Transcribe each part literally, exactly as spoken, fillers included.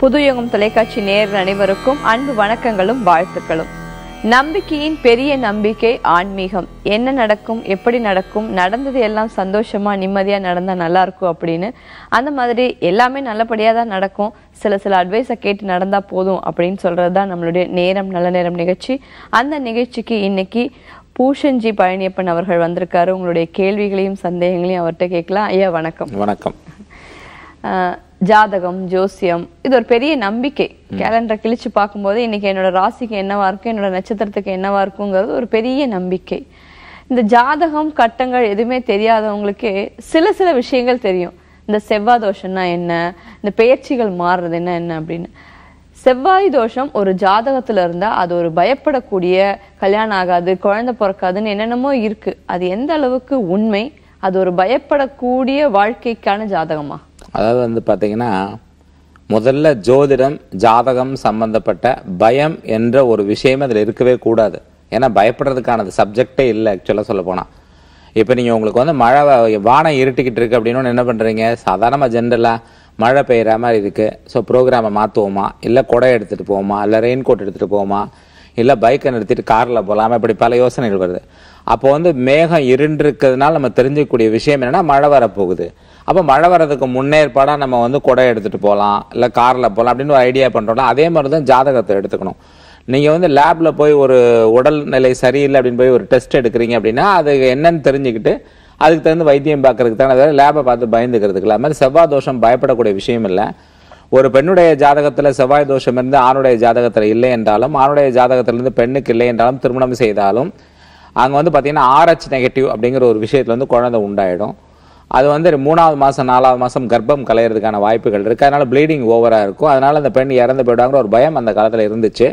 புதுயங்கும் தொலைக்காட்சி நேயர்கள் அனைவருக்கும் அன்பு வணக்கங்களும் வாழ்த்துக்களும். நம்பிக்கையின் பெரிய நம்பிக்கை ஆன்மீகம். என்ன நடக்கும், எப்படி நடக்கும், நடந்தது எல்லாம் சந்தோஷமா நிம்மதியா நடந்தா நல்லா இருக்கும் அப்படின்னு, அந்த மாதிரி எல்லாமே நல்லபடியா தான் நடக்கும், சில சில அட்வைஸை கேட்டு நடந்தா போதும் அப்படின்னு சொல்றதுதான் நம்மளுடைய நேரம் நல்ல நேரம் நிகழ்ச்சி. அந்த நிகழ்ச்சிக்கு இன்னைக்கு பூஷன்ஜி பழனியப்பன் அவர்கள் வந்திருக்காரு. உங்களுடைய கேள்விகளையும் சந்தேகங்களையும் அவர்கிட்ட கேட்கலாம். ஐயா வணக்கம். வணக்கம். ஜாதகம், ஜோசியம், இது ஒரு பெரிய நம்பிக்கை. கேலண்டரை கிழிச்சு பார்க்கும்போது இன்னைக்கு என்னோட ராசிக்கு என்னவா இருக்கும், என்னோட நட்சத்திரத்துக்கு என்னவா இருக்குங்கிறது ஒரு பெரிய நம்பிக்கை. இந்த ஜாதகம் கட்டங்கள் எதுவுமே தெரியாதவங்களுக்கு சில சில விஷயங்கள் தெரியும். இந்த செவ்வாய் தோஷம்னா என்ன, இந்த பெயர்ச்சிகள் மாறுறது என்ன என்ன அப்படின்னு. செவ்வாய் தோஷம் ஒரு ஜாதகத்துல இருந்தா அது ஒரு பயப்படக்கூடிய, கல்யாணம் ஆகாது, குழந்தை பிறக்காதுன்னு என்னென்னமோ இருக்கு. அது எந்த அளவுக்கு உண்மை? அது ஒரு பயப்படக்கூடிய வாழ்க்கைக்கான ஜாதகமா? அதாவது வந்து பார்த்தீங்கன்னா, முதல்ல ஜோதிடம் ஜாதகம் சம்பந்தப்பட்ட பயம் என்ற ஒரு விஷயம் அதில் இருக்கவே கூடாது. ஏன்னா பயப்படுறதுக்கானது சப்ஜெக்டே இல்லை. ஆக்சுவலாக சொல்ல போனால், இப்போ நீங்கள் உங்களுக்கு வந்து மழை வானம் இருட்டிக்கிட்டு இருக்குது அப்படின்னு என்ன பண்ணுறீங்க? சாதாரணமாக ஜென்ரலாக மழை பெய்கிற மாதிரி இருக்குது, ஸோ ப்ரோக்ராமை மாற்றுவோமா, இல்லை கொடை எடுத்துகிட்டு போவோமா, இல்லை ரெயின் கோட் எடுத்துகிட்டு போவோமா, இல்லை பைக்கை நிறுத்திட்டு காரில் போகலாமா, இப்படி பல யோசனைகள் வருது. அப்போ வந்து மேகம் இருண்டிருக்கிறதுனால நம்ம தெரிஞ்சிக்கக்கூடிய விஷயம் என்னென்னா, மழை வரப்போகுது. அப்போ மழை வர்றதுக்கு முன்னேற்பாடாக நம்ம வந்து கொடை எடுத்துகிட்டு போகலாம், இல்லை காரில் போகலாம் அப்படின்னு ஒரு ஐடியா பண்ணுறோம்னா, அதே மாதிரி தான் ஜாதகத்தை எடுத்துக்கணும். நீங்கள் வந்து லேபில் போய் ஒரு உடல் நிலை சரியில்லை அப்படின்னு போய் ஒரு டெஸ்ட் எடுக்கிறீங்க அப்படின்னா, அது என்னன்னு தெரிஞ்சுக்கிட்டு அதுக்கு தகுந்த வைத்தியம் பார்க்கறதுக்கு தானே தவிர லேபை பார்த்து பயந்துக்கிறதுக்கு. அது மாதிரி செவ்வாய் தோஷம் பயப்படக்கூடிய விஷயம் இல்லை. ஒரு பெண்ணுடைய ஜாதகத்தில் செவ்வாய் தோஷம் இருந்து ஆணுடைய ஜாதகத்தில் இல்லை என்றாலும், ஆணுடைய ஜாதகத்திலிருந்து பெண்ணுக்கு இல்லை என்றாலும், திருமணம் செய்தாலும் அங்கே வந்து பார்த்திங்கன்னா ஆர்ஹெச் நெகட்டிவ் அப்படிங்கிற ஒரு விஷயத்தில் வந்து குழந்தை உண்டாயிடும். அது வந்து மூணாவது மாதம் நாலாவது மாதம் கர்ப்பம் கலையிறதுக்கான வாய்ப்புகள் இருக்குது. அதனால் ப்ளீடிங் ஓவராக இருக்கும். அதனால் அந்த பெண் இறந்து போயிடுவாங்கிற ஒரு பயம் அந்த காலத்தில் இருந்துச்சு.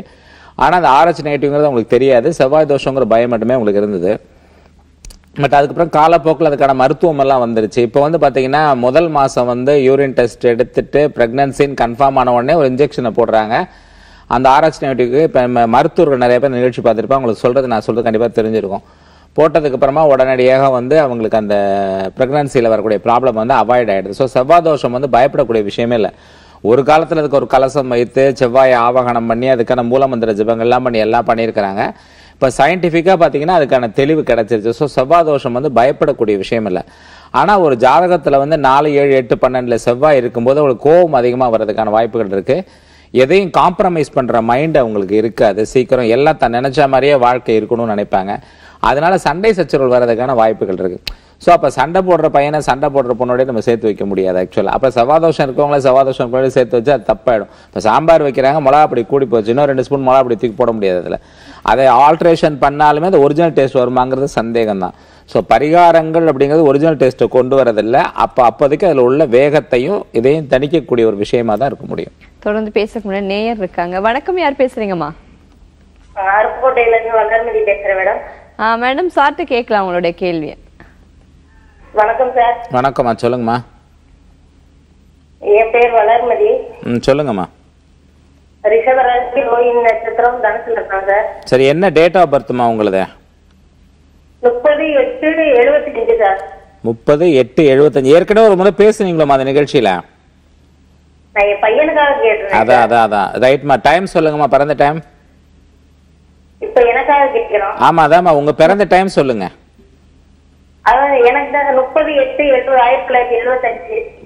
ஆனால் அந்த ஆர்ஹெச் நெகட்டிவ்ங்கிறது உங்களுக்கு தெரியாது, செவ்வாய் தோஷங்கிற பயம் மட்டுமே உங்களுக்கு இருந்தது. பட் அதுக்கப்புறம் காலப்போக்கில் அதுக்கான மருத்துவமெல்லாம் வந்துருச்சு. இப்போ வந்து பார்த்திங்கன்னா முதல் மாதம் வந்து யூரின் டெஸ்ட் எடுத்துட்டு ப்ரெக்னன்சின்னு கன்ஃபார்ம் ஆன உடனே ஒரு இன்ஜெக்ஷனை போடுறாங்க. அந்த ஆர்ஹெச் நெகட்டிவ்க்கு இப்போ மருத்துவர்கள் நிறைய பேர் நிகழ்ச்சி பார்த்துருப்பா, அவங்களுக்கு சொல்கிறது நான் சொல்கிறது கண்டிப்பாக தெரிஞ்சிருக்கும். போட்டதுக்கப்புறமா உடனடியாக வந்து அவங்களுக்கு அந்த ப்ரெக்னன்சியில் வரக்கூடிய ப்ராப்ளம் வந்து அவாய்ட் ஆகிடுது. ஸோ செவ்வாய் தோஷம் வந்து பயப்படக்கூடிய விஷயமே இல்லை. ஒரு காலத்தில் அதுக்கு ஒரு கலசம் வைத்து செவ்வாயை ஆவாகனம் பண்ணி அதுக்கான மூலமந்திர ஜபங்கள்லாம் பண்ணி எல்லாம் பண்ணியிருக்கிறாங்க. இப்போ சயின்டிஃபிக்காக பார்த்தீங்கன்னா அதுக்கான தெளிவு கிடச்சிருச்சு. ஸோ செவ்வாய் தோஷம் வந்து பயப்படக்கூடிய விஷயம் இல்லை. ஆனால் ஒரு ஜாதகத்தில் வந்து நாலு ஏழு எட்டு பன்னெண்டில் செவ்வாய் இருக்கும்போது அவங்களுக்கு கோபம் அதிகமாக வர்றதுக்கான வாய்ப்புகள் இருக்குது. எதையும் காம்ப்ரமைஸ் பண்ணுற மைண்ட் அவங்களுக்கு இருக்காது. சீக்கிரம் எல்லாம் தான் நினச்ச மாதிரியே வாழ்க்கை இருக்கணும்னு நினைப்பாங்க. அதனால சண்டை சச்சரவுகள் வர்றதுக்கான வாய்ப்புகள் இருக்குது. ஸோ அப்போ சண்டை போடுற பையனை சண்டை போடுற பொண்ணோடய நம்ம சேர்த்து வைக்க முடியாது ஆக்சுவலாக. அப்போ செவ்வாய் தோஷம் இருக்கவங்கள செவ்வாய் தோஷம் இருக்கிறவங்களே சேர்த்து வச்சு அது தப்பாயிடும். இப்போ சாம்பார் வைக்கிறாங்க, மிளகா அப்படி கூடி போச்சுன்னா ரெண்டு ஸ்பூன் மிளகா அப்படி தூக்கி போட முடியாது. அதில் அதை ஆல்ட்ரேஷன் பண்ணாலுமே அந்த ஒரிஜினல் டேஸ்ட் வருமாங்கிறது சந்தேகம் தான். ஸோ பரிகாரங்கள் அப்படிங்கிறது ஒரிஜினல் டேஸ்ட்டை கொண்டு வரதில்லை. அப்போ அப்போதைக்கு அதில் உள்ள வேகத்தையும் இதையும் தணிக்கக்கூடிய ஒரு விஷயமா தான் இருக்க முடியும். தொடர்ந்து பேச முடியாது. நேயர் இருக்காங்க. வணக்கம், யார் பேசுறீங்கம்மா? அருப்புக்கோட்டையிலிருந்து வளர்மதி பேசுறேன் மேடம். ஆ மேடம், சார்ட்ட கேட்கலாம் உங்களுடைய கேள்வியை. வணக்கம் சார். வணக்கம்மா, சொல்லுங்கம்மா. என் பேர் வளர்மதி. ம், சொல்லுங்கம்மா. ரிஷப ராசி, ரோஹிணி நட்சத்திரம், தனுசுல இருக்காங்க சார். சரி, என்ன டேட் ஆஃப் பர்த்மா உங்களுது? முப்பது எட்டு எழுபத்தஞ்சு சார். முப்பது எட்டு எழுபத்தஞ்சு. ஏற்கனவே ஒரு முறை பேசுனீங்களா அந்த நிகழ்ச்சியில? நான் என் பையனுக்காக கேட்டேன். அதான் அதான் அதான் ரைட்மா. டைம் சொல்லுங்கம்மா, பிறந்த டைம். இப்போ எனக்காக கேட்கிறோம். ஆமா அதான்மா, உங்க பிறந்த டைம் சொல்லுங்க.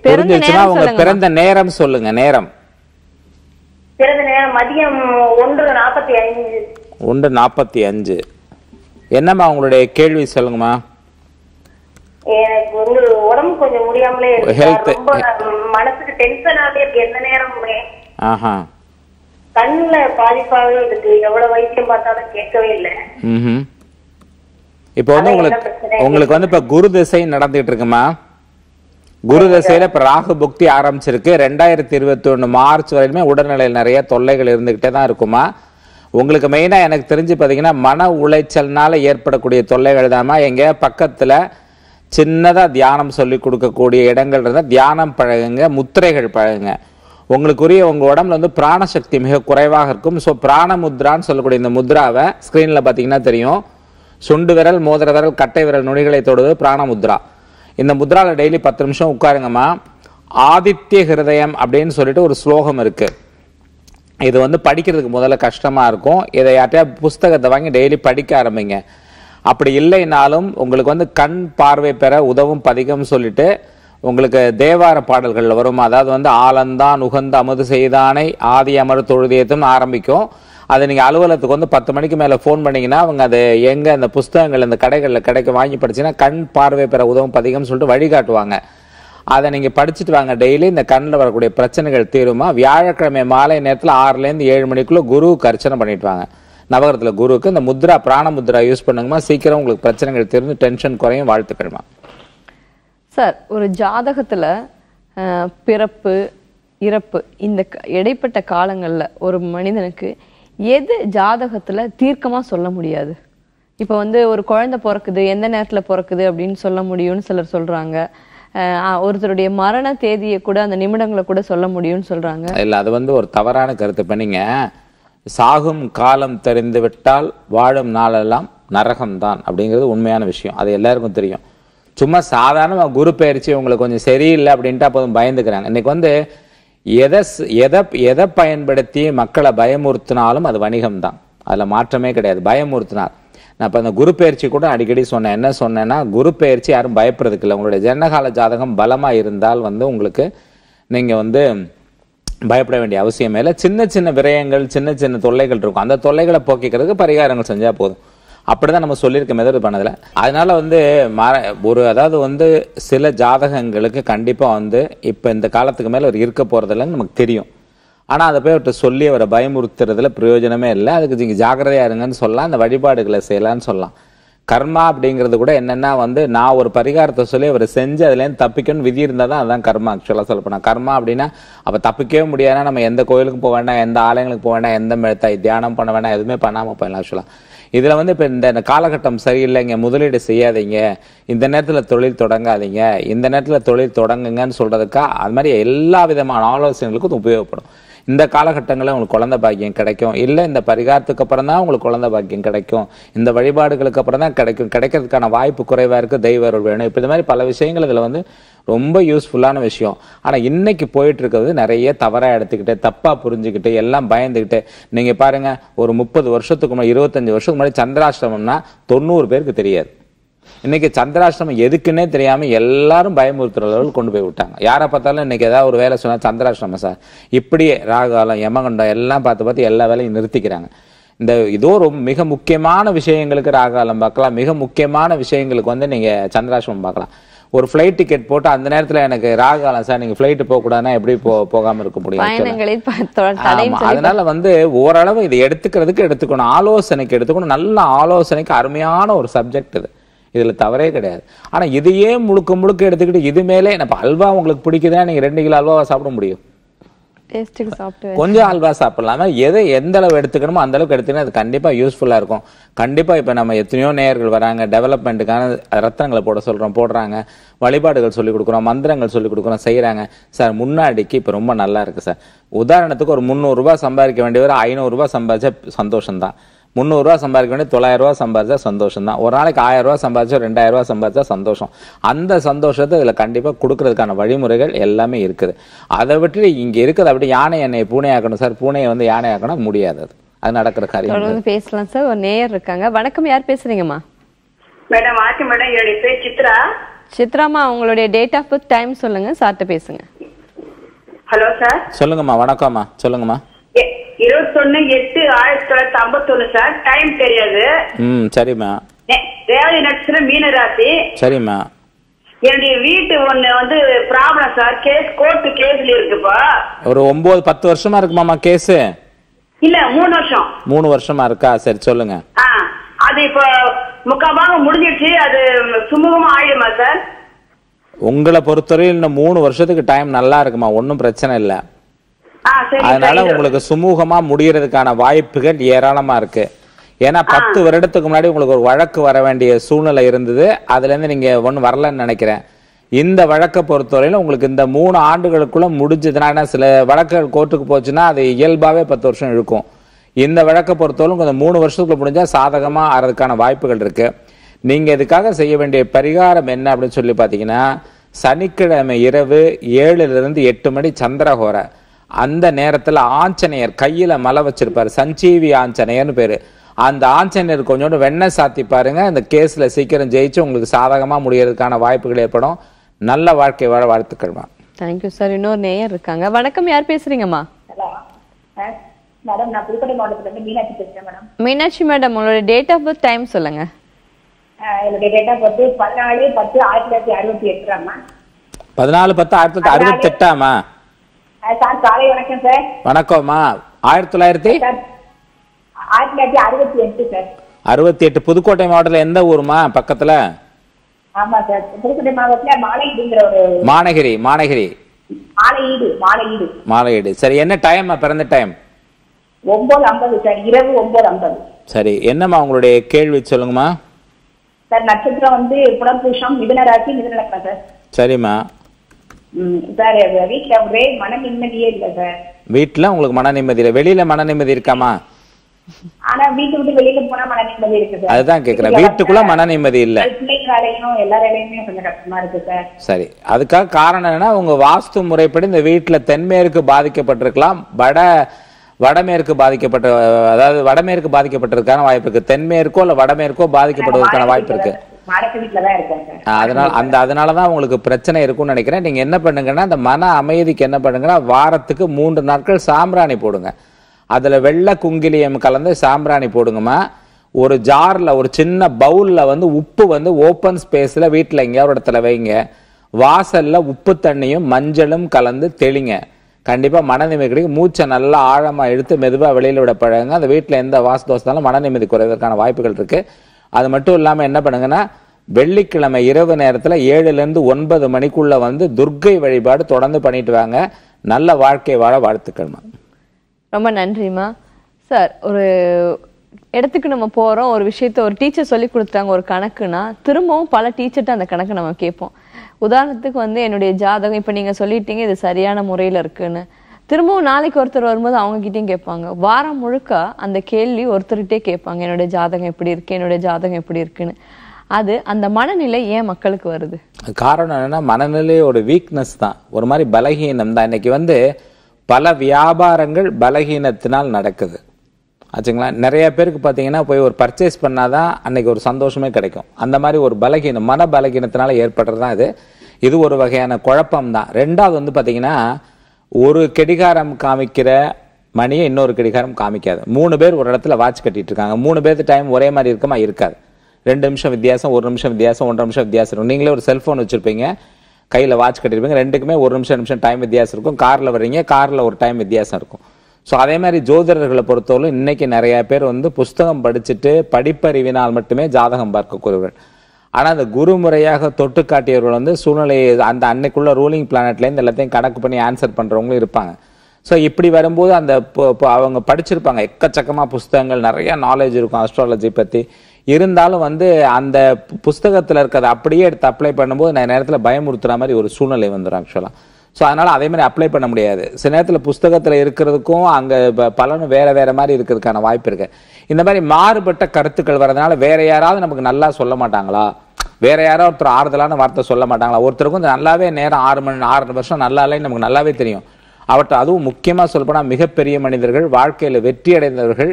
பிறந்த நேரம் சொல்லுங்க. நேரம் மதியம் ஒன்று நாற்பத்தி அஞ்சு. என்னம்மா உங்களுடைய கேள்வி சொல்லுங்கம்மா. உடம்பு கொஞ்சம் முடியாமலே மனசுக்கு டென்ஷனாவே இருக்கு. எந்த நேரமுமே கண்ணுல பாதிப்பாகவே இருக்கு. எவ்வளவு வைத்தியம் பார்த்தாலும் கேட்கவே இல்லை. இப்போ வந்து உங்களுக்கு உங்களுக்கு வந்து இப்போ குரு திசை நடந்துகிட்டு இருக்குமா? குரு திசையில் இப்போ ராகு புக்தி ஆரம்பிச்சிருக்கு. ரெண்டாயிரத்தி இருபத்தி ஒன்று மார்ச் வரையிலுமே உடல்நிலையில் நிறைய தொல்லைகள் இருந்துக்கிட்டே தான் இருக்குமா? உங்களுக்கு மெயினாக எனக்கு தெரிஞ்சு பார்த்தீங்கன்னா மன உளைச்சல்னால ஏற்படக்கூடிய தொல்லைகள் தான்மா. எங்கே பக்கத்தில் சின்னதாக தியானம் சொல்லி கொடுக்கக்கூடிய இடங்கள் இருந்தால் தியானம் பழகுங்க, முத்திரைகள் பழகுங்க. உங்களுக்குரிய உங்கள் உடம்புல வந்து பிராணசக்தி மிக குறைவாக இருக்கும். ஸோ பிராண முத்ரான்னு சொல்லக்கூடிய இந்த முத்ராவை ஸ்க்ரீனில் பார்த்தீங்கன்னா தெரியும். சுண்டு விரல், மோதிர விரல், கட்டை விரல் நுனிகளை தொடுவது பிராணமுத்ரா. இந்த முத்ராவில் டெய்லி பத்து நிமிஷம் உட்காருங்கம்மா. ஆதித்ய ஹிருதயம் அப்படின்னு சொல்லிட்டு ஒரு ஸ்லோகம் இருக்குது. இது வந்து படிக்கிறதுக்கு முதல்ல கஷ்டமாக இருக்கும். இதை யார்ட்டையா புஸ்தகத்தை வாங்கி டெய்லி படிக்க ஆரம்பிங்க. அப்படி இல்லைனாலும் உங்களுக்கு வந்து கண் பார்வை பெற உதவும் பதிகம் சொல்லிட்டு உங்களுக்கு தேவார பாடல்களில் வரும். அதாவது வந்து ஆலந்தான் உகந்த அமுது செய்தானை ஆதி அமர் தொழுதியத்துன்னு ஆரம்பிக்கும். அதை நீங்கள் அலுவலகத்துக்கு வந்து பத்து மணிக்கு மேலே ஃபோன் பண்ணிங்கன்னா அவங்க அது எங்கே அந்த புஸ்தகங்கள் இந்த கடைகளில் கிடைக்க வாங்கி படிச்சுன்னா கண் பார்வை பெற உதவும் பதிகம்னு சொல்லிட்டு வழிகாட்டுவாங்க. அதை நீங்கள் படிச்சுட்டு வாங்க டெய்லி. இந்த கண்ணில் வரக்கூடிய பிரச்சனைகள் தீருமா. வியாழக்கிழமை மாலை நேரத்தில் ஆறுலேருந்து ஏழு மணிக்குள்ளே குருவுக்கு அர்ச்சனை பண்ணிட்டு வாங்க. நவகரத்தில் குருவுக்கு இந்த முத்ரா பிராண முத்ரா யூஸ் பண்ணுங்கம்மா. சீக்கிரம் உங்களுக்கு பிரச்சனைகள் தீர்ந்து டென்ஷன் குறையும். வாழ்த்துக்கள்மா. சார், ஒரு ஜாதகத்தில் பிறப்பு இறப்பு இந்த இடைப்பட்ட காலங்களில் ஒரு மனிதனுக்கு எது ஜாதகத்தில் தீர்க்கமாக சொல்ல முடியாது? இப்போ வந்து ஒரு குழந்தை பிறக்குது, எந்த நேரத்தில் பிறக்குது அப்படின்னு சொல்ல முடியும்னு சிலர் சொல்கிறாங்க. ஒருத்தருடைய மரண தேதியை கூட அந்த நிமிடங்களை கூட சொல்ல முடியும்னு சொல்கிறாங்க. இல்லை, அது வந்து ஒரு தவறான கருத்து. இப்போ நீங்கள் சாகும் காலம் தெரிந்து விட்டால் வாழும் நாளெல்லாம் நரகம்தான் அப்படிங்கிறது உண்மையான விஷயம். அது எல்லாருக்கும் தெரியும். சும்மா சாதாரண குரு பயிற்சி உங்களுக்கு கொஞ்சம் சரியில்லை அப்படின்ட்டு அப்போதும் பயந்துக்கிறாங்க. இன்றைக்கி வந்து எதை எதை எதை பயன்படுத்தி மக்களை பயமுறுத்தினாலும் அது வணிகம்தான். அதில் மாற்றமே கிடையாது. பயமுறுத்தினார் நான் இப்போ அந்த குரு பயிற்சி கூட அடிக்கடி சொன்னேன். என்ன சொன்னேன்னா, குரு பயிற்சி யாரும் பயப்படுறதுக்கு இல்லை. உங்களுடைய ஜனகால ஜாதகம் பலமாக இருந்தால் வந்து உங்களுக்கு நீங்கள் வந்து பயப்பட வேண்டிய அவசியமே இல்லை. சின்ன சின்ன விரயங்கள் சின்ன சின்ன தொல்லைகள் இருக்கும். அந்த தொல்லைகளை போக்கிக்கிறதுக்கு பரிகாரங்கள் செஞ்சால் போதும். அப்படி தான் நம்ம சொல்லியிருக்கோம், எதாவது பண்ணதில்லை. அதனால் வந்து மர ஒரு அதாவது வந்து சில ஜாதகங்களுக்கு கண்டிப்பாக வந்து இப்போ இந்த காலத்துக்கு மேலே ஒரு இருக்க போகிறதில்லன்னு நமக்கு தெரியும். ஆனால் அதை போய் அவர்கிட்ட சொல்லி அவரை பயமுறுத்துறதுல பிரயோஜனமே இல்லை. அதுக்கு நீங்கள் ஜாக்கிரதையாக இருங்கன்னு சொல்லலாம். அந்த வழிபாடுகளை செய்யலான்னு சொல்லலாம். கர்மா அப்படிங்கிறது கூட என்னென்னா வந்து நான் ஒரு பரிகாரத்தை சொல்லி அவர் செஞ்சு அதுலேருந்து தப்பிக்கணும்னு விதி இருந்தால் தான் அதுதான் கர்மா. ஆக்சுவலாக சொல்லப்போனால் கர்மா அப்படின்னா அப்போ தப்பிக்கவே முடியாதுன்னா நம்ம எந்த கோயிலுக்கு போக வேண்டாம், எந்த ஆலயங்களுக்கு போக வேண்டாம், எந்த தியானம் பண்ண வேண்டாம், எதுவுமே பண்ணாமல் போயிடலாம். ஆக்சுவலாக இதில் வந்து இப்போ இந்த காலகட்டம் சரியில்லைங்க, முதலீடு செய்யாதீங்க, இந்த நேரத்தில் தொழில் தொடங்காதீங்க, இந்த நேரத்தில் தொழில் தொடங்குங்கன்னு சொல்கிறதுக்கா அது மாதிரி எல்லா விதமான ஆலோசனைகளுக்கும் இது உபயோகப்படும். இந்த காலகட்டங்களில் உங்களுக்கு குழந்தை பாக்கியம் கிடைக்கும். இல்லை இந்த பரிகாரத்துக்கு அப்புறம் தான் உங்களுக்கு குழந்தை பாக்கியம் கிடைக்கும். இந்த வழிபாடுகளுக்கு அப்புறம் தான் கிடைக்கும். கிடைக்கிறதுக்கான வாய்ப்பு குறைவாக இருக்குது. தெய்வ அருள் வேணும். இப்போ இந்த மாதிரி பல விஷயங்கள் இதில் வந்து ரொம்ப யூஸ்ஃபுல்லான விஷயம். ஆனால் இன்றைக்கி போயிட்டுருக்கிறது நிறைய தவறாக எடுத்துக்கிட்டு தப்பாக புரிஞ்சுக்கிட்டு எல்லாம் பயந்துக்கிட்டு. நீங்கள் பாருங்கள், ஒரு முப்பது வருஷத்துக்கு முன்னாடி இருபத்தஞ்சி வருஷத்துக்கு முன்னாடி சந்திராஷ்டமம்னா தொண்ணூறு பேருக்கு தெரியாது. இன்றைக்கி சந்திராஷ்டமம் எதுக்குன்னே தெரியாமல் எல்லாரும் பயமுறுத்துறவர்கள் கொண்டு போய் விட்டாங்க. யாரை பார்த்தாலும் இன்றைக்கி ஏதாவது ஒரு வேலை சொன்னால் சந்திராஷ்டமம் சார், இப்படியே ராகாலம் யமகண்டம் எல்லாம் பார்த்து பார்த்து எல்லா வேலையும் நிறுத்திக்கிறாங்க. இந்த இதோ ரொம்ப மிக முக்கியமான விஷயங்களுக்கு ராகாலம் பார்க்கலாம், மிக முக்கியமான விஷயங்களுக்கு வந்து நீங்கள் சந்திராஷ்டமம் பார்க்கலாம். ஒரு ஃப்ளைட் டிக்கெட் போட்டு அந்த நேரத்தில் எனக்கு ராகாலம் சார் நீங்கள் ஃப்ளைட்டு போகக்கூடாதுன்னா எப்படி போ போகாமல் இருக்க முடியும்? அதனால வந்து ஓரளவு இதை எடுத்துக்கிறதுக்கு எடுத்துக்கணும், ஆலோசனைக்கு எடுத்துக்கணும். நல்ல ஆலோசனைக்கு அருமையான ஒரு சப்ஜெக்ட் இது. இதில் தவறே கிடையாது. ஆனால் இதையே முழுக்க முழுக்க எடுத்துக்கிட்டு இது மேலே இப்போ அல்வா உங்களுக்கு பிடிக்குதுன்னா நீங்கள் ரெண்டு கிலோ அல்வாவை சாப்பிட முடியும், கொஞ்சம் அல்வா சாப்பிடலாமா. எதை எந்த அளவு எடுத்துக்கணுமோ அந்த அளவுக்கு எடுத்துக்கணும். அது கண்டிப்பாக யூஸ்ஃபுல்லாக இருக்கும். கண்டிப்பாக இப்போ நம்ம எத்தனையோ நேயர்கள் வராங்க, டெவலப்மெண்ட்டுக்கான ரத்தனங்களை போட சொல்கிறோம், போடுறாங்க, வழிபாடுகள் சொல்லிக் கொடுக்குறோம், மந்திரங்கள் சொல்லிக் கொடுக்குறோம், செய்கிறாங்க. சார் முன்னாடிக்கு இப்போ ரொம்ப நல்லா இருக்குது சார். உதாரணத்துக்கு ஒரு முந்நூறுரூவா சம்பாதிக்க வேண்டியவர் ஐநூறுரூவா சம்பாதிச்சா சந்தோஷம்தான். முந்நூறுரூவா சம்பாதிக்க வேண்டிய தொள்ளாயிரரூவா சம்பாதிச்சா சந்தோஷம் தான். ஒரு நாளைக்கு ஆயிரரூவா சம்பாதிச்சா ரெண்டாயிரரூவா சம்பாதிச்சா சந்தோஷம். அந்த சந்தோஷத்தை இதில் கண்டிப்பாக கொடுக்கறதுக்கான வழிமுறைகள் எல்லாமே இருக்குது. அதை விட்டு இங்கே இருக்குது அப்படி யானை எண்ணெயை பூனை ஆக்கணும் சார், பூனையை வந்து யானை ஆக்கணும் முடியாது. அது அது நடக்கிற காரியம். பேசலாம் சார், ஒரு நேயர் இருக்காங்க. வணக்கம், யார் பேசுறீங்கம்மா? மேடம் ஆச்சி மேடம், என்னுடைய பேர் சித்ரா. சித்ராமா, உங்களுடைய டேட் ஆஃப் பர்த் டைம் சொல்லுங்க, சார்ட்ட பேசுங்க. ஹலோ சார் சொல்லுங்கம்மா. வணக்கம்மா சொல்லுங்கம்மா. இருபத்தொன்னு எட்டு ஆயிரத்தி தொள்ளாயிரத்தி ஐம்பத்தி ஒண்ணு சார். டைம் தெரியாது. சரிம்மா. ரேவதி நட்சத்திரம், மீன ராசி. சரிம்மா. என்னுடைய வீட்டு ஒண்ணு வந்து ப்ராப்ளம் சார். கேஸ் கோர்ட் கேஸ்ல இருக்குப்பா. ஒரு ஒன்பது பத்து வருஷமா இருக்குமாமா கேஸ்? இல்ல மூணு வருஷம். மூணு வருஷமா இருக்கா? சரி சொல்லுங்க. அது இப்ப முக்கால்பாக முடிஞ்சிடுச்சு. அது சுமூகமா ஆயிடுமா சார்? உங்களை பொறுத்தவரையில் இன்னும் மூணு வருஷத்துக்கு டைம் நல்லா இருக்குமா, ஒன்னும் பிரச்சனை இல்ல. அதனால உங்களுக்கு சுமூகமா முடியறதுக்கான வாய்ப்புகள் ஏராளமா இருக்கு. ஏன்னா பத்து வருடத்துக்கு முன்னாடி உங்களுக்கு ஒரு வழக்கு வர வேண்டிய சூழ்நிலை இருந்தது. அதுல இருந்து நீங்க ஒன்னு வரலன்னு நினைக்கிறேன். இந்த வழக்கை பொறுத்தவரையில உங்களுக்கு இந்த மூணு ஆண்டுகளுக்குள்ள முடிஞ்சதுன்னா, சில வழக்குகள் கோர்ட்டுக்கு போச்சுன்னா அது இயல்பாவே பத்து வருஷம் இழுக்கும். இந்த வழக்கை பொறுத்தவரைக்கும் இந்த மூணு வருஷத்துக்குள்ள முடிஞ்சா சாதகமா ஆறதுக்கான வாய்ப்புகள் இருக்கு. நீங்க இதுக்காக செய்ய வேண்டிய பரிகாரம் என்ன அப்படின்னு சொல்லி பாத்தீங்கன்னா, சனிக்கிழமை இரவு ஏழுல இருந்து எட்டு மணி சந்திரஹோரை அந்த நேரத்தில் ஆஞ்சநேயர் கையில் மலை வச்சிருப்பாரு, சஞ்சீவி ஆஞ்சநேயர்னு பேரு. அந்த ஆஞ்சநேயர் கொஞ்சோண்டு வெண்ணெய் சாத்தி பாருங்க, இந்த கேஸில் சீக்கிரம் ஜெயிச்சு உங்களுக்கு சாதகமாக முடியறதுக்கான வாய்ப்புகள் ஏற்படும். நல்ல வாழ்க்கை வாழ வாழ்த்துக்கள்மா. Thank you sir. இன்னொரு நேயர் இருக்காங்க. வணக்கம், யார் பேசுறீங்கம்மா? மேடம், நான் புதுக்கோட்டை மாவட்டத்துல இருந்து மீனாட்சி பேசுறேன். மேடம் மீனாட்சி மேடம், உங்களோட டேட் ஆஃப் பர்த் டைம் சொல்லுங்க. என்னோட டேட் ஆஃப் பர்த் பதினாலு பத்து ஆயிரத்தி தொள்ளாயிரத்தி அறுபத்தி எட்டாமா. பதினாலு பத்து ஆயிரத்தி தொள்ளாயிரத்தி அறுபத்தி எட்டாமா சார்? காலை வணக்கம் சார். வணக்கம்மா. ஆயிரத்தி தொள்ளாயிரத்தி ஆயிரத்தி தொள்ளாயிரத்தி அறுபத்தி எட்டு சார். அறுபத்தி எட்டு. புதுக்கோட்டை மாவட்டத்துல எந்த ஊருமா பக்கத்துல? ஆமா சார், புதுக்கோட்டை மாவட்டத்துல மாலையீடுங்கிற ஒரு மாநகரி மாநகரி மாலையீடு மாலையீடு மாலையீடு. சரி, என்ன டைம் பிறந்த டைம்? ஒன்பது ஐம்பது சார், இரவு ஒன்பது ஐம்பது. சரி, என்னம்மா உங்களுடைய கேள்வி சொல்லுங்கம்மா. சார், நட்சத்திரம் வந்து புனர்பூஷம், மிதுன ராசி, மிதுன லக்னம் சார். சரிம்மா. ம் சார், வீட்டில் ஒரே மன நிம்மதியே இல்லை சார். வீட்டில் உங்களுக்கு மன நிம்மதி இல்லை, வெளியில் மன நிம்மதி இருக்காமா? ஆனால் வீட்டு விட்டு வெளியில போனால் மன நிம்மதி இருக்கு சார். அதுதான் கேட்குறேன், வீட்டுக்குள்ளே மன நிம்மதி இல்லை. பிள்ளைங்களாலையும் எல்லா வேலையுமே கொஞ்சம் கஷ்டமாக இருக்கு சார். சரி, அதுக்காக காரணம் என்னன்னா உங்கள் வாஸ்து முறைப்படி இந்த வீட்டில் தென்மேற்கு பாதிக்கப்பட்டிருக்கலாம், வட வடமேற்கு பாதிக்கப்பட்ட, அதாவது வடமேற்கு பாதிக்கப்பட்டதுக்கான வாய்ப்பு இருக்கு. தென்மேற்கோ இல்ல வடமேற்கோ பாதிக்கப்படுவதற்கான வாய்ப்பு இருக்கு. அதனால அந்த அதனாலதான் உங்களுக்கு பிரச்சனை இருக்கும்னு நினைக்கிறேன். நீங்க என்ன பண்ணுங்கன்னா, அந்த மன அமைதிக்கு என்ன பண்ணுங்கன்னா, வாரத்துக்கு மூன்று நாட்கள் சாம்பிராணி போடுங்க. அதுல வெள்ளை குங்கிலியம் கலந்து சாம்பிராணி போடுங்கம்மா. ஒரு ஜார்ல, ஒரு சின்ன பவுல்ல வந்து உப்பு வந்து ஓப்பன் ஸ்பேஸ்ல வீட்டுல எங்க ஒரு இடத்துல வைங்க. வாசல்ல உப்பு தண்ணியும் மஞ்சளும் கலந்து தெளிங்க. கண்டிப்பா மன நிம்மதி கிடைக்கும். மூச்சை நல்லா ஆழமா இழுத்து மெதுவா வெளியில விட பழகுங்க. அந்த வீட்டுல எந்த வாஸ்து தோஷத்தாலும் மன நிம்மதி குறைவதற்கான வாய்ப்புகள் இருக்கு. அது மட்டும் இல்லாம என்ன பண்ணுங்கன்னா, வெள்ளிக்கிழமை இரவு நேரத்துல ஏழுல இருந்து ஒன்பது மணிக்குள்ள வந்து துர்க்கை வழிபாடு தொடர்ந்து பண்ணிட்டு வாங்க. நல்ல வாழ்க்கை வாழ வாழ்த்துக்கள்மா. ரொம்ப நன்றிமா. சார், ஒரு இடத்துக்கு நம்ம போறோம், ஒரு விஷயத்த ஒரு டீச்சர் சொல்லி கொடுத்தாங்க ஒரு கணக்குன்னா, திரும்பவும் பல டீச்சர்கிட்ட அந்த கணக்கு நம்ம கேட்போம். உதாரணத்துக்கு வந்து என்னுடைய ஜாதகம் இப்போ நீங்கள் சொல்லிட்டீங்க இது சரியான முறையில் இருக்குன்னு, திரும்பவும் நாளைக்கு ஒருத்தர் வரும்போது அவங்ககிட்டையும் கேட்பாங்க. வாரம் முழுக்க அந்த கேள்வி ஒருத்தர்கிட்டே கேட்பாங்க, என்னுடைய ஜாதகம் எப்படி இருக்கு, என்னுடைய ஜாதகம் எப்படி இருக்குன்னு. அது அந்த மனநிலை ஏன் மக்களுக்கு வருது? காரணம் என்னன்னா, மனநிலையோட வீக்னஸ் தான், ஒரு மாதிரி பலகீனம் தான். இன்னைக்கு வந்து பல வியாபாரங்கள் பலகீனத்தினால் நடக்குது ஆச்சுங்களா. நிறைய பேருக்கு பார்த்தீங்கன்னா போய் ஒரு பர்ச்சேஸ் பண்ணாதான் அன்னைக்கு ஒரு சந்தோஷமே கிடைக்கும். அந்த மாதிரி ஒரு பலகீனம், மன பலகீனத்தினால ஏற்படுறது தான் இது. இது ஒரு வகையான குழப்பம் தான். ரெண்டாவது வந்து பார்த்தீங்கன்னா, ஒரு கடிகாரம் காமிக்கிற மணியை இன்னொரு கடிகாரம் காமிக்காது. மூணு பேர் ஒரு இடத்துல வாட்ச் கட்டிட்டு இருக்காங்க. மூணு பேருக்கு டைம் ஒரே மாதிரி இருக்குமா? இருக்காது. ரெண்டு நிமிஷம் வித்தியாசம், ஒரு நிமிஷம் வித்தியாசம், ஒன்றரை நிமிஷம் வித்தியாசம் இருக்கும். நீங்களே ஒரு செல்ஃபோன் வச்சுருப்பீங்க, கையில் வாட்ச் கட்டிருப்பீங்க, ரெண்டுக்குமே ஒரு நிமிஷம் நிமிஷம் டைம் வித்தியாசம் இருக்கும். காரில் வர்றீங்க, காரில் ஒரு டைம் வித்தியாசம் இருக்கும். ஸோ அதே மாதிரி ஜோதிடர்களை பொறுத்தவரை இன்றைக்கி நிறையா பேர் வந்து புஸ்தகம் படிச்சுட்டு படிப்பறிவினால் மட்டுமே ஜாதகம் பார்க்கக்கூடியவர்கள். ஆனால் அந்த குரு முறையாக தொட்டு காட்டியவர்கள் வந்து சூழ்நிலையை அந்த அன்னைக்குள்ள ரூலிங் பிளானட்லேருந்து எல்லாத்தையும் கணக்கு பண்ணி ஆன்சர் பண்ணுறவங்களும் இருப்பாங்க. ஸோ இப்படி வரும்போது அந்த அவங்க படிச்சிருப்பாங்க, எக்கச்சக்கமாக புஸ்தகங்கள், நிறையா நாலேஜ் இருக்கும் ஆஸ்ட்ராலஜி பற்றி. இருந்தாலும் வந்து அந்த புஸ்தகத்தில் இருக்கிறத அப்படியே எடுத்து அப்ளை பண்ணும்போது நிறைய நேரத்தில் பயமுறுத்துகிற மாதிரி ஒரு சூழ்நிலை வந்துடும் ஆக்சுவலாக. ஸோ அதனால் அதே மாதிரி அப்ளை பண்ண முடியாது. சில நேரத்தில் புஸ்தகத்தில் இருக்கிறதுக்கும் அங்கே பலனும் வேறு வேறு மாதிரி இருக்கிறதுக்கான வாய்ப்பு இருக்குது. இந்த மாதிரி மாறுபட்ட கருத்துக்கள் வர்றதுனால வேறு யாராவது நமக்கு நல்லா சொல்ல மாட்டாங்களா, வேறு யாராவது ஒருத்தர் ஆறுதலான வார்த்தை சொல்ல மாட்டாங்களா, ஒருத்தருக்கும் நல்லாவே நேரம் ஆறு மணி ஆறு வருஷம் நல்லா இல்லைன்னு நமக்கு நல்லாவே தெரியும். அவற்றை அதுவும் முக்கியமாக சொல்லப்போனால் மிகப்பெரிய மனிதர்கள், வாழ்க்கையில் வெற்றி அடைந்தவர்கள்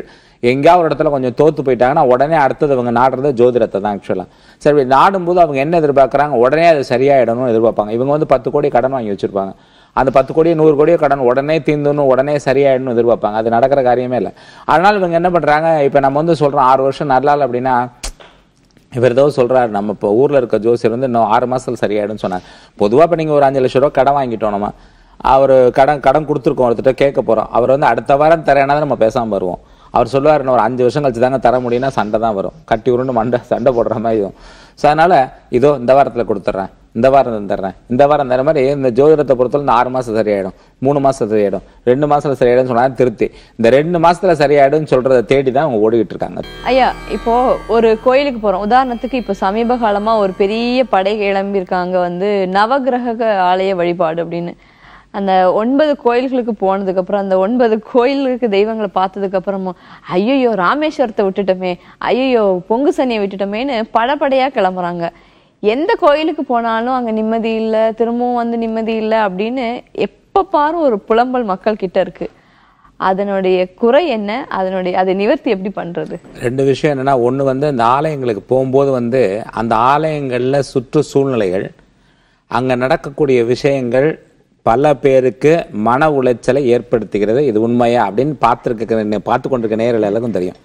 எங்கேயாவது ஒரு இடத்துல கொஞ்சம் தோற்று போயிட்டாங்கன்னா உடனே அடுத்தது அவங்க நாடுறது ஜோதிடத்தை தான் ஆக்சுவலாக. சரி, நாடும்போது அவங்க என்ன எதிர்பார்க்குறாங்க, உடனே அது சரியாயிடணும்னு எதிர்பார்ப்பாங்க. இவங்க வந்து பத்து கோடி கடன் வாங்கி வச்சுருப்பாங்க. அந்த பத்து கோடியோ நூறு கோடியோ கடன் உடனே தீர்ந்துன்னு உடனே சரியாயிடணும்னு எதிர்பார்ப்பாங்க. அது நடக்கிற காரியமே இல்லை. அதனால் இவங்க என்ன பண்ணுறாங்க, இப்போ நம்ம வந்து சொல்கிறோம் ஆறு வருஷம் நல்லா இல்லை அப்படின்னா, இவர் ஏதோ சொல்கிறாரு நம்ம இப்போ ஊரில் இருக்க ஜோசியர் வந்து இன்னும் ஆறு மாதத்தில் சரியாயிடும்னு சொன்னாங்க. பொதுவாக இப்போ நீங்கள் ஒரு அஞ்சு லட்ச ரூபா கடன் வாங்கிட்டோம், நம்ம அவர் கடன் கடன் கொடுத்துருக்கோம், ஒருத்தட்ட கேட்க போகிறோம். அவர் வந்து அடுத்த வாரம் தரேன்னா நம்ம பேசாமல் வருவோம். அவர் சொல்லுவார் இன்னும் ஒரு அஞ்சு வருஷம் கழிச்சு தாங்க தர முடியும்னா சண்டை தான் வரும், கட்டி உருண்டு மண்டை சண்டை போடுற மாதிரி இதுவும். ஸோ அதனால் இதோ இந்த வாரத்தில் கொடுத்துட்றேன், இந்த வாரம் தந்துடுறேன், இந்த வாரம் தர மாதிரி இந்த ஜோதிடத்தை பொறுத்தவரை இந்த ஆறு மாதம் சரியாயிடும், மூணு மாதம் சரியாயிடும், ரெண்டு மாதத்தில் சரியாயிடும் சொன்னால் திருத்தி இந்த ரெண்டு மாதத்தில் சரியாயிடும் சொல்கிறத தேடி தான் அவங்க ஓடிக்கிட்டு இருக்காங்க. ஐயா, இப்போது ஒரு கோயிலுக்கு போகிறோம் உதாரணத்துக்கு. இப்போ சமீப காலமாக ஒரு பெரிய படை கிளம்பியிருக்காங்க வந்து நவகிரக ஆலய வழிபாடு அப்படின்னு. அந்த ஒன்பது கோயில்களுக்கு போனதுக்கப்புறம், அந்த ஒன்பது கோயிலுக்கு தெய்வங்களை பார்த்ததுக்கப்புறமும் ஐயோ ராமேஸ்வரத்தை விட்டுட்டோமே, ஐயோ பொங்கு சனியை விட்டுட்டோமேன்னு படப்படையாக கிளம்புறாங்க. எந்த கோயிலுக்கு போனாலும் அங்க நிம்மதி இல்ல, திரும்பவும் வந்து நிம்மதி இல்ல அப்படின்னு எப்ப பாரு ஒரு புலம்பல் மக்கள் கிட்ட இருக்கு. அதனுடைய குறை என்ன, அதனுடைய அதை நிவர்த்தி எப்படி பண்றது? ரெண்டு விஷயம் என்னன்னா, ஒன்று வந்து இந்த ஆலயங்களுக்கு போகும்போது வந்து அந்த ஆலயங்கள்ல சுற்று சூழ்நிலைகள், அங்க நடக்கக்கூடிய விஷயங்கள் பல பேருக்கு மன உளைச்சலை ஏற்படுத்துகிறது. இது உண்மையா அப்படின்னு பார்த்துருக்க பார்த்து கொண்டிருக்க நேரில் எல்லாருக்கும் தெரியும்.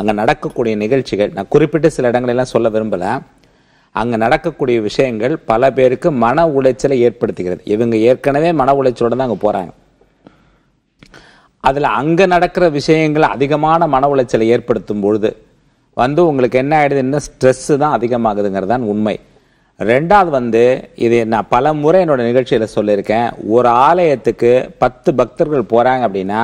அங்கே நடக்கக்கூடிய நிகழ்ச்சிகள், நான் குறிப்பிட்டு சில இடங்களெல்லாம் சொல்ல விரும்பலை, அங்கே நடக்கக்கூடிய விஷயங்கள் பல பேருக்கு மன உளைச்சலை ஏற்படுத்துகிறது. இவங்க ஏற்கனவே மன உளைச்சலோடு தான் அங்கே போகிறாங்க, அதில் அங்கே நடக்கிற விஷயங்கள் அதிகமான மன உளைச்சலை ஏற்படுத்தும் பொழுது வந்து உங்களுக்கு என்ன ஆகிடுதுன்னா ஸ்ட்ரெஸ்ஸு தான் அதிகமாகுதுங்கிறதான் உண்மை. ரெண்டாவது வந்து இது நான் பல முறை என்னோடய நிகழ்ச்சியில் சொல்லியிருக்கேன், ஒரு ஆலயத்துக்கு பத்து பக்தர்கள் போகிறாங்க அப்படின்னா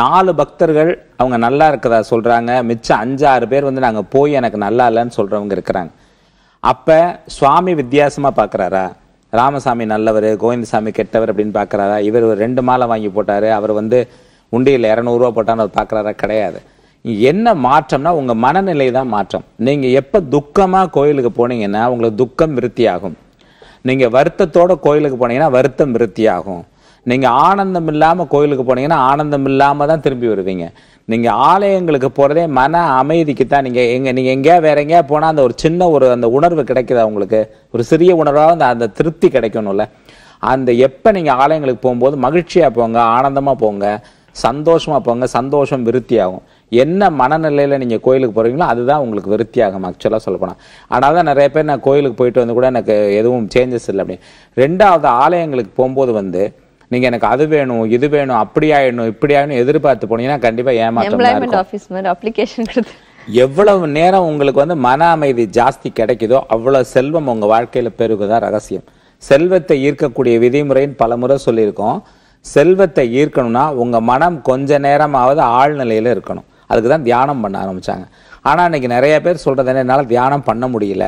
நாலு பக்தர்கள் அவங்க நல்லா இருக்கிறதா சொல்கிறாங்க, மிச்சம் அஞ்சாறு பேர் வந்து நாங்கள் போய் எனக்கு நல்லா இல்லைன்னு சொல்கிறவங்க இருக்கிறாங்க. அப்போ சுவாமி வித்தியாசமாக பார்க்குறாரா, ராமசாமி நல்லவர் கோவிந்தசாமி கெட்டவர் அப்படின்னு பார்க்குறாரா, இவர் ஒரு ரெண்டு மாலை வாங்கி போட்டார் அவர் வந்து உண்டியில் இரநூறுவா போட்டான்னு அவர் பார்க்குறாரா? கிடையாது. என்ன மாற்றம்னா உங்கள் மனநிலை தான் மாற்றம். நீங்கள் எப்போ துக்கமாக கோயிலுக்கு போனீங்கன்னா உங்களுக்கு துக்கம் விருத்தியாகும், நீங்கள் வருத்தத்தோடு கோயிலுக்கு போனீங்கன்னா வருத்தம் விருத்தியாகும், நீங்கள் ஆனந்தம் இல்லாமல் கோயிலுக்கு போனீங்கன்னா ஆனந்தம் இல்லாமல் தான் திரும்பி வருவீங்க. நீங்கள் ஆலயங்களுக்கு போகிறதே மன அமைதிக்கு தான். நீங்கள் எங்கே நீங்கள் எங்கேயா வேற எங்கேயா போனால் அந்த ஒரு சின்ன ஒரு அந்த உணர்வு கிடைக்குதா உங்களுக்கு, ஒரு சிறிய உணர்வாக அந்த அந்த திருப்தி கிடைக்கணும்ல. அந்த எப்போ நீங்கள் ஆலயங்களுக்கு போகும்போது மகிழ்ச்சியாக போங்க, ஆனந்தமாக போங்க, சந்தோஷமாக போங்க, சந்தோஷம் விருத்தியாகும். என்ன மனநிலையில் நீங்கள் கோயிலுக்கு போகிறீங்களோ அதுதான் உங்களுக்கு விருத்தியாகும் ஆக்சுவலாக சொல்லப்போனால். அதனால தான் நிறைய பேர் நான் கோயிலுக்கு போயிட்டு வந்து கூட எனக்கு எதுவும் சேஞ்சஸ் இல்லை அப்படின்னு. ரெண்டாவது ஆலயங்களுக்கு போகும்போது வந்து நீங்கள் எனக்கு அது வேணும் இது வேணும் அப்படி ஆயிடணும் இப்படி ஆயிடணும் எதிர்பார்த்து போனீங்கன்னா கண்டிப்பாக ஏமாற்றம். எவ்வளவு நேரம் உங்களுக்கு வந்து மன அமைதி ஜாஸ்தி கிடைக்குதோ அவ்வளோ செல்வம் உங்கள் வாழ்க்கையில் பெருகுதான் ரகசியம். செல்வத்தை ஈர்க்கக்கூடிய விதிமுறைன்னு பல முறை சொல்லியிருக்கோம். செல்வத்தை ஈர்க்கணும்னா உங்கள் மனம் கொஞ்ச நேரமாவது ஆழ்நிலையில் இருக்கணும், அதுக்கு தான் தியானம் பண்ண ஆரம்பித்தாங்க. ஆனால் இன்றைக்கி நிறைய பேர் சொல்கிறது என்ன, என்னால் தியானம் பண்ண முடியல,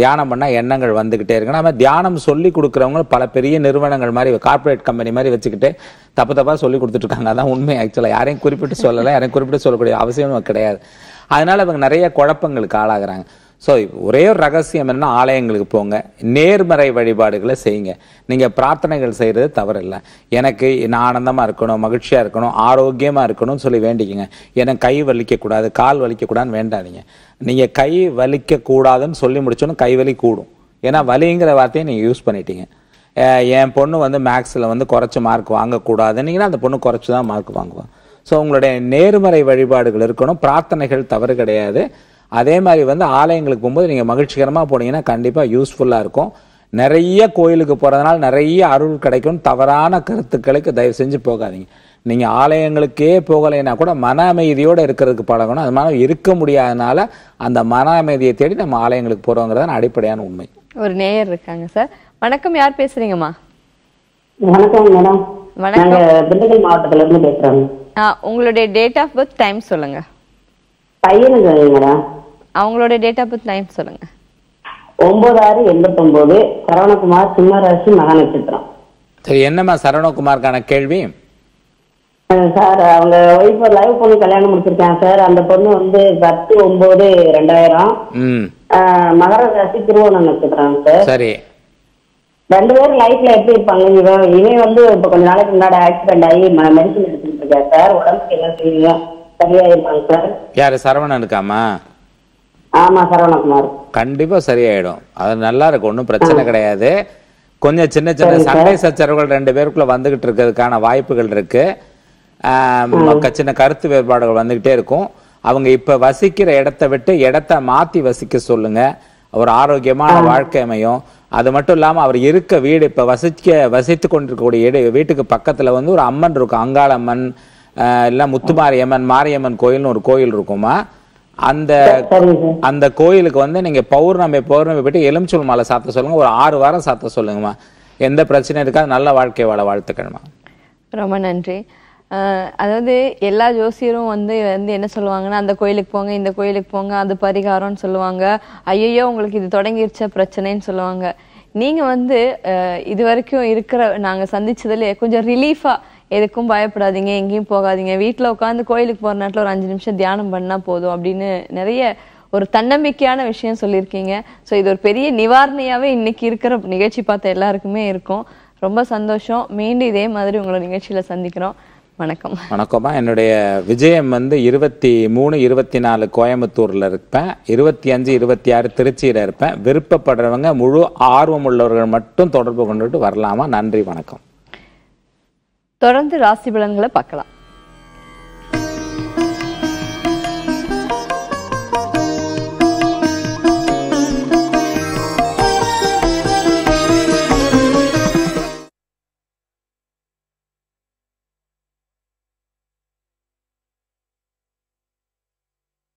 தியானம் பண்ணால் எண்ணங்கள் வந்துக்கிட்டே இருக்குன்னா. நம்ம தியானம் சொல்லி கொடுக்குறவங்க பல பெரிய நிறுவனங்கள் மாதிரி கார்பரேட் கம்பெனி மாதிரி வச்சுக்கிட்டு தப்பு தப்பாக சொல்லி கொடுத்துட்ருக்காங்க. அதான் உண்மை ஆக்சுவலாக. யாரையும் குறிப்பிட்டு சொல்லலை, யாரையும் குறிப்பிட்டு சொல்லக்கூடிய அவசியம் கிடையாது. அதனால் அவங்க நிறைய குழப்பங்களுக்கு ஆளாகிறாங்க. ஸோ ஒரே ஒரு ரகசியம் என்ன, ஆலயங்களுக்கு போங்க, நேர்மறை வழிபாடுகளை செய்யுங்க. நீங்கள் பிரார்த்தனைகள் செய்கிறது தவறில்லை. எனக்கு நான் ஆனந்தமாக இருக்கணும், மகிழ்ச்சியாக இருக்கணும், ஆரோக்கியமாக இருக்கணும்னு சொல்லி வேண்டிக்கங்க. எனக்கு கை வலிக்கக்கூடாது, கால் வலிக்கக்கூடாதுன்னு வேண்டாதீங்க. நீங்கள் கை வலிக்கக்கூடாதுன்னு சொல்லி முடிச்சோன்னு கை வலி கூடும், ஏன்னா வலிங்கிற வார்த்தையை நீங்கள் யூஸ் பண்ணிட்டீங்க. என் பொண்ணு வந்து மேக்ஸில் வந்து குறைச்சி மார்க் வாங்கக்கூடாதுன்னீங்கன்னா அந்த பொண்ணு குறைச்சி தான் மார்க் வாங்குவாங்க. ஸோ உங்களுடைய நேர்மறை வழிபாடுகள் இருக்கணும், பிரார்த்தனைகள் தவறு கிடையாது. அதே மாதிரி வந்து ஆலயங்களுக்கு போகும்போது நீங்கள் மகிழ்ச்சிகரமாக போனீங்கன்னா கண்டிப்பாக யூஸ்ஃபுல்லாக இருக்கும். நிறைய கோயிலுக்கு போகிறதுனால நிறைய அருள் கிடைக்கும். தவறான கருத்துக்களுக்கு தயவு செஞ்சு போகாதீங்க. நீங்கள் ஆலயங்களுக்கே போகலைன்னா கூட மன அமைதியோடு இருக்கிறதுக்கு பழகணும். அது மாதிரி இருக்க முடியாதனால அந்த மன அமைதியை தேடி நம்ம ஆலயங்களுக்கு போகிறோங்கிறதான் அடிப்படையான உண்மை. ஒரு நேயர் இருக்காங்க சார். வணக்கம், யார் பேசுறீங்கம்மா? வணக்கம் மேடம், வணக்கம். திண்டுக்கல் மாவட்டத்துல இருந்து பேசுறேன். உங்களுடைய டேட் ஆஃப் பர்த் டைம் சொல்லுங்க. பையனுக்கு மேடம் அவங்களோட டேட் ஆஃப் பர்த் டைம் சொல்லுங்க. ஒன்பது ஆறு எண்பத்தி ஒன்பது சரவணகுமார், சிம்ம ராசி, மக நட்சத்திரம். சரி, என்னம்மா சரவணகுமாருக்கான கேள்வி? சார் அவங்க ஒய்ஃப் லைவ் பொண்ணு கல்யாணம் முடிச்சிருக்காங்க சார். அந்த பொண்ணு வந்து பத்து ஒன்பது ரெண்டாயிரம், மகர ராசி, திருவோணம் நட்சத்திரம் சார். சரி, ரெண்டு பேரும் லைஃப்ல எப்படி இருப்பாங்க? இவன் இவன் வந்து இப்ப கொஞ்ச நாளைக்கு முன்னாடி ஆக்சிடென்ட் ஆகி மெடிசன் எடுத்துட்டு இருக்கா சார். உடம்புக்கு என்ன செய்வீங்க? சரியா இருப்பாங்க சார். யாரு, சரவணன் இருக்காமா? ஆமா, சரவணகுமார் கண்டிப்பா சரியாயிடும். அது நல்லா இருக்கும், ஒன்றும் பிரச்சனை கிடையாது. கொஞ்சம் சின்ன சின்ன சண்டை சச்சரவுகள் ரெண்டு பேருக்குள்ள வந்துகிட்டு இருக்கிறதுக்கான வாய்ப்புகள் இருக்கு. சின்ன கருத்து வேறுபாடுகள் வந்துகிட்டே இருக்கும். அவங்க இப்ப வசிக்கிற இடத்த விட்டு இடத்த மாத்தி வசிக்க சொல்லுங்க, ஒரு ஆரோக்கியமான வாழ்க்கை அமையும். அது மட்டும் இல்லாமல் அவர் இருக்க வீடு இப்ப வசிக்க வசித்து கொண்டிருக்கக்கூடிய வீட்டுக்கு பக்கத்துல வந்து ஒரு அம்மன் இருக்கும், அங்காளம்மன் இல்லை முத்துமாரியம்மன் மாரியம்மன் கோயில்னு ஒரு கோயில் இருக்குமா. அந்த அந்த கோயிலுக்கு வந்து நீங்கள் பௌர்ணமி பௌர்ணமி போயிட்டு எலுமிச்சூல் மாலை சாத்த சொல்லுங்கள், ஒரு ஆறு வாரம் சாத்த சொல்லுங்கம்மா. எந்த பிரச்சனையும் இருக்காது, நல்ல வாழ்க்கை வாழ வாழ்த்துக்கணுமா. ரொம்ப நன்றி. அதாவது எல்லா ஜோசியரும் வந்து வந்து என்ன சொல்லுவாங்கன்னா, அந்த கோயிலுக்கு போங்க, இந்த கோயிலுக்கு போங்க, அது பரிகாரம்னு சொல்லுவாங்க. ஐயோ உங்களுக்கு இது தொடங்கிருச்ச பிரச்சனைன்னு சொல்லுவாங்க. நீங்கள் வந்து இது வரைக்கும் இருக்கிற நாங்கள் சந்திச்சதுல கொஞ்சம் ரிலீஃபாக எதுக்கும் பயப்படாதீங்க, எங்கேயும் போகாதீங்க, வீட்டில் உட்காந்து கோயிலுக்கு போகிற நேரத்தில் ஒரு அஞ்சு நிமிஷம் தியானம் பண்ணால் போதும் அப்படின்னு நிறைய ஒரு தன்னம்பிக்கையான விஷயம் சொல்லிருக்கீங்க. சோ இது ஒரு பெரிய நிவாரணியாவே இன்னைக்கு இருக்கிற நிகழ்ச்சி பார்த்த எல்லாருக்குமே இருக்கும். ரொம்ப சந்தோஷம். மீண்டும் இதே மாதிரி உங்களை நிகழ்ச்சியில சந்திக்கிறோம். வணக்கம். வணக்கம்மா. என்னுடைய விஜயம் வந்து இருபத்தி மூணு இருபத்தி நாலு கோயம்புத்தூர்ல இருப்பேன், இருபத்தி அஞ்சு இருபத்தி ஆறு திருச்சியில இருப்பேன். விருப்பப்படுறவங்க முழு ஆர்வம் உள்ளவர்கள் மட்டும் தொடர்பு கொண்டுட்டு வரலாமா. நன்றி, வணக்கம். தொடர்ந்து ராசி பலன்களை பார்க்கலாம்.